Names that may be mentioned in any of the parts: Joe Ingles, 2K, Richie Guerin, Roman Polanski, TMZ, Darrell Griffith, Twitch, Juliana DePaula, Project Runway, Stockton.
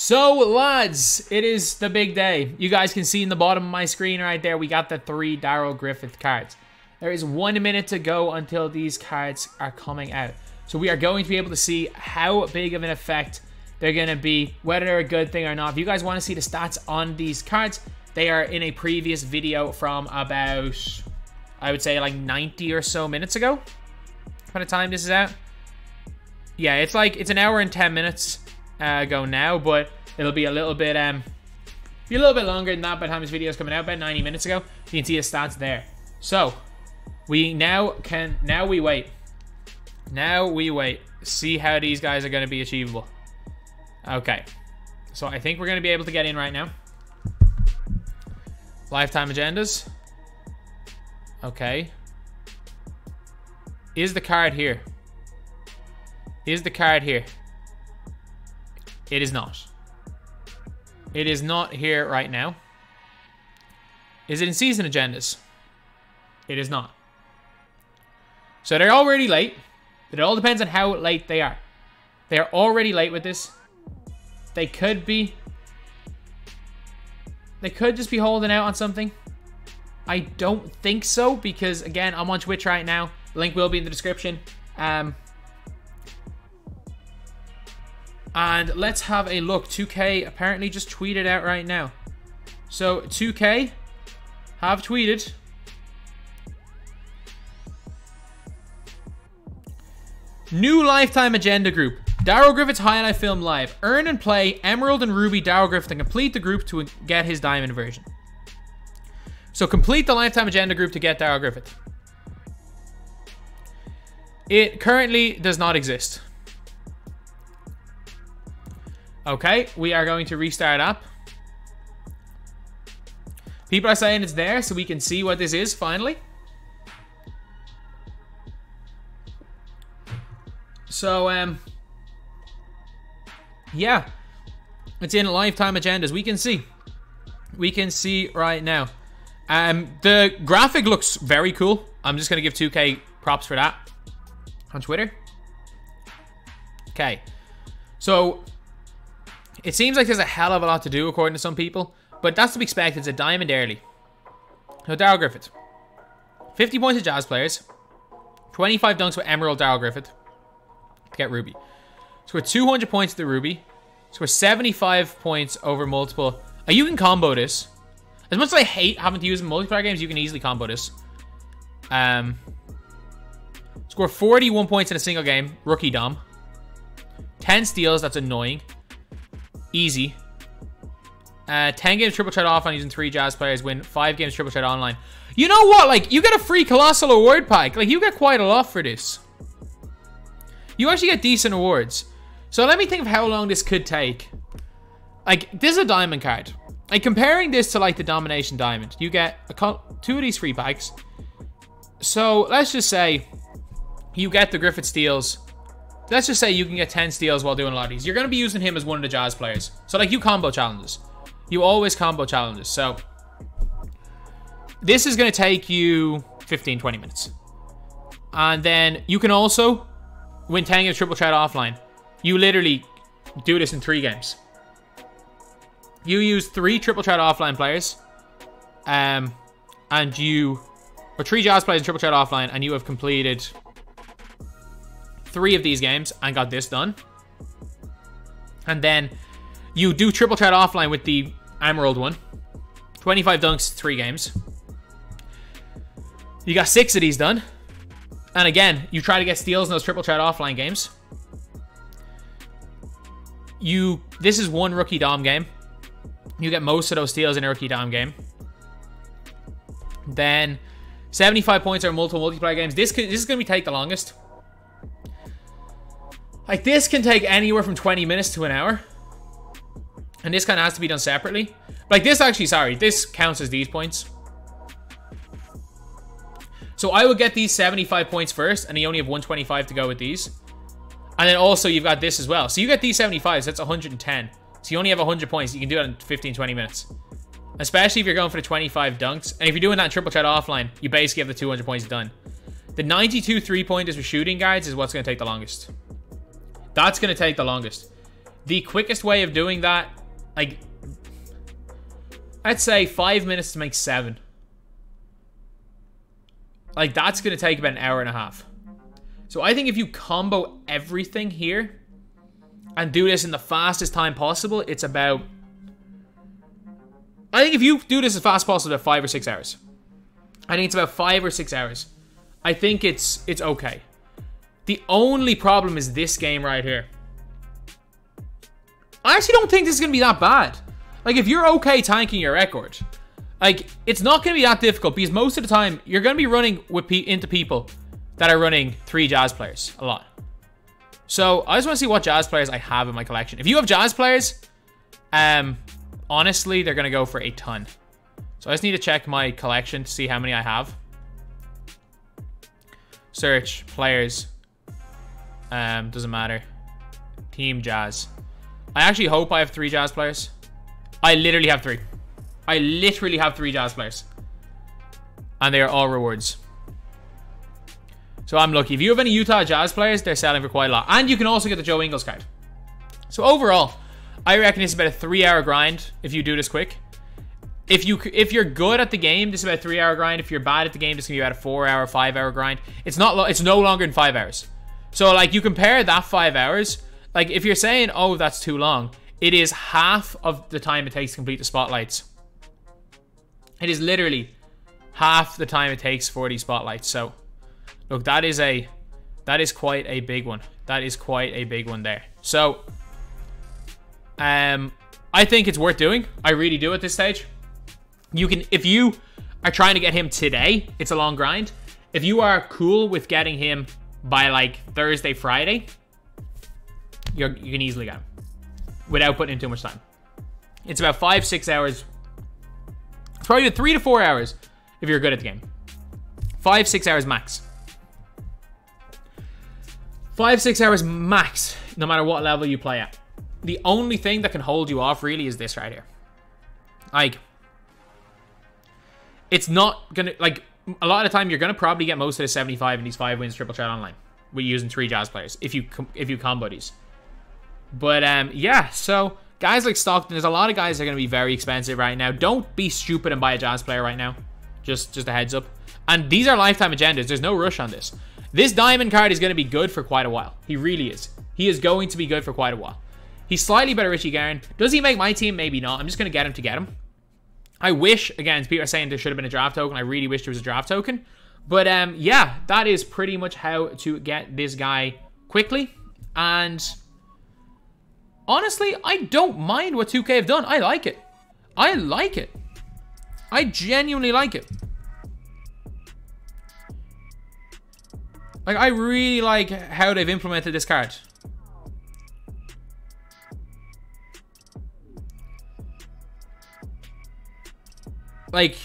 So, lads, it is the big day. You guys can see in the bottom of my screen right there, we got the 3 Darrell Griffith cards. There is 1 minute to go until these cards are coming out. So we are going to be able to see how big of an effect they're going to be, whether they're a good thing or not. If you guys want to see the stats on these cards, they are in a previous video from about, I would say, like 90 or so minutes ago. By the time this is out. Yeah, it's like, it's an hour and 10 minutes. Go now, but it'll be a little bit longer than that by the time this video is coming out, about 90 minutes ago. You can see his stats there. So we now we wait, see how these guys are going to be achievable. Okay, so I think we're going to be able to get in right now. Lifetime agendas. Okay, is the card here? Is the card here? It is not. It is not here right now. Is it in season agendas? It is not. So they're already late. But it all depends on how late they are. They are already late with this. They could be. They could just be holding out on something. I don't think so. Because, again, I'm on Twitch right now. The link will be in the description. And let's have a look. 2K apparently just tweeted out right now. So 2K have tweeted. New Lifetime Agenda Group. Darrell Griffith's highlight film live. Earn and play Emerald and Ruby Darrell Griffith and complete the group to get his diamond version. So complete the Lifetime Agenda Group to get Darrell Griffith. It currently does not exist. Okay, we are going to restart up. People are saying it's there, so we can see what this is finally. So, yeah, it's in lifetime agendas. We can see right now. The graphic looks very cool. I'm just gonna give 2K props for that on Twitter. Okay, so. It seems like there's a hell of a lot to do, according to some people. But that's to be expected. It's a diamond early. So, Darrell Griffith. 50 points to Jazz players. 25 dunks with Emerald Darrell Griffith. To get Ruby. Score 200 points to the Ruby. Score 75 points over multiple. You can combo this. As much as I hate having to use multiplayer games, you can easily combo this. Score 41 points in a single game. Rookie Dom. 10 steals. That's annoying. Easy. 10 games triple threat off on using 3 Jazz players. Win 5 games triple threat online. You know what? Like, you get a free Colossal award pack. Like, you get quite a lot for this. You actually get decent awards. So let me think of how long this could take. Like, this is a diamond card. Like, comparing this to, like, the Domination Diamond. You get 2 of these free packs. So, let's just say you get the Griffith Steals. Let's just say you can get 10 steals while doing a lot of these. You're going to be using him as one of the Jazz players. So, like, you combo challenges. You always combo challenges. So, this is going to take you 15, 20 minutes. And then you can also win 10 games triple threat offline. You literally do this in 3 games. You use 3 triple threat offline players. And you... Or 3 Jazz players in triple threat offline. And you have completed 3 of these games and got this done. And then you do triple threat offline with the Emerald one. 25 dunks, 3 games. You got 6 of these done. And again, you try to get steals in those triple threat offline games. This is one Rookie Dom game. You get most of those steals in a Rookie Dom game. Then 75 points are multiple multiplayer games. This is going to take the longest. Like, this can take anywhere from 20 minutes to an hour. And this kind of has to be done separately. Like, this actually, sorry, this counts as these points. So I would get these 75 points first, and you only have 125 to go with these. And then also, you've got this as well. So you get these 75, so that's 110. So you only have 100 points. You can do that in 15, 20 minutes. Especially if you're going for the 25 dunks. And if you're doing that in triple threat offline, you basically have the 200 points done. The 92 three-pointers for shooting guides is what's going to take the longest. That's going to take the longest. The quickest way of doing that, like, I'd say 5 minutes to make 7. Like, that's going to take about an hour and a half. So I think if you combo everything here and do this in the fastest time possible, it's about... I think if you do this as fast as possible, about 5 or 6 hours. I think it's about 5 or 6 hours. I think it's okay. The only problem is this game right here. I actually don't think this is going to be that bad. Like, if you're okay tanking your record, like, it's not going to be that difficult, because most of the time, you're going to be running with into people that are running 3 Jazz players a lot. So I just want to see what Jazz players I have in my collection. If you have Jazz players, honestly, they're going to go for a ton. So I just need to check my collection to see how many I have. Search players. Doesn't matter. Team Jazz. I actually hope I have 3 Jazz players. I literally have 3. I literally have 3 Jazz players. And they are all rewards. So I'm lucky. If you have any Utah Jazz players, they're selling for quite a lot. And you can also get the Joe Ingles card. So overall, I reckon it's about a 3-hour grind if you do this quick. If you're good at the game, this is about a 3-hour grind. If you're bad at the game, this can be about a 4-hour, 5-hour grind. It's no longer than 5 hours. So, like, you compare that 5 hours. Like, if you're saying, oh, that's too long, it is half of the time it takes to complete the spotlights. It is literally half the time it takes for these spotlights. So, look, that is quite a big one. That is quite a big one there. So, I think it's worth doing. I really do at this stage. You can, if you are trying to get him today, it's a long grind. If you are cool with getting him by, like, Thursday, Friday, you can easily get him without putting in too much time. It's about 5-6 hours. It's probably 3 to 4 hours if you're good at the game. 5-6 hours max. 5-6 hours max, no matter what level you play at. The only thing that can hold you off really is this right here. Like, it's not gonna, like, a lot of the time you're gonna probably get most of the 75 in these 5 wins triple chat online with using 3 Jazz players if you combo these. But yeah, so guys like Stockton, there's a lot of guys that are gonna be very expensive right now. Don't be stupid and buy a Jazz player right now. Just a heads up. And these are lifetime agendas. There's no rush on this. This diamond card is gonna be good for quite a while. He really is. He is going to be good for quite a while. He's slightly better Richie Guerin. Does he make my team? Maybe not. I'm just gonna get him to get him. I wish, again, people are saying there should have been a draft token. I really wish there was a draft token. But, yeah, that is pretty much how to get this guy quickly. And, honestly, I don't mind what 2K have done. I like it. I like it. I genuinely like it. Like, I really like how they've implemented this card. Like,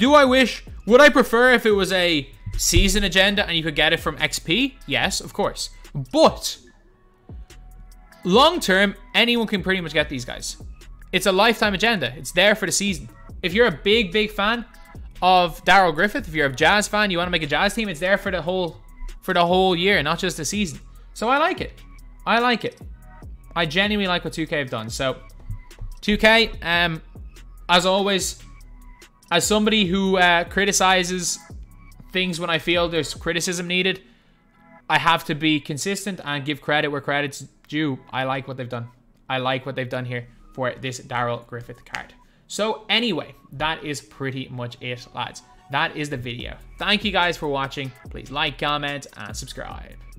do I wish, would I prefer if it was a season agenda and you could get it from XP? Yes, of course. But long term, anyone can pretty much get these guys. It's a lifetime agenda. It's there for the season. If you're a big, big fan of Darrell Griffith, if you're a Jazz fan, you want to make a Jazz team, it's there for the whole year, not just the season. So I like it. I like it. I genuinely like what 2K have done. So 2K, as always, as somebody who criticizes things when I feel there's criticism needed, I have to be consistent and give credit where credit's due. I like what they've done. I like what they've done here for this Darrell Griffith card. So anyway, that is pretty much it, lads. That is the video. Thank you guys for watching. Please like, comment, and subscribe.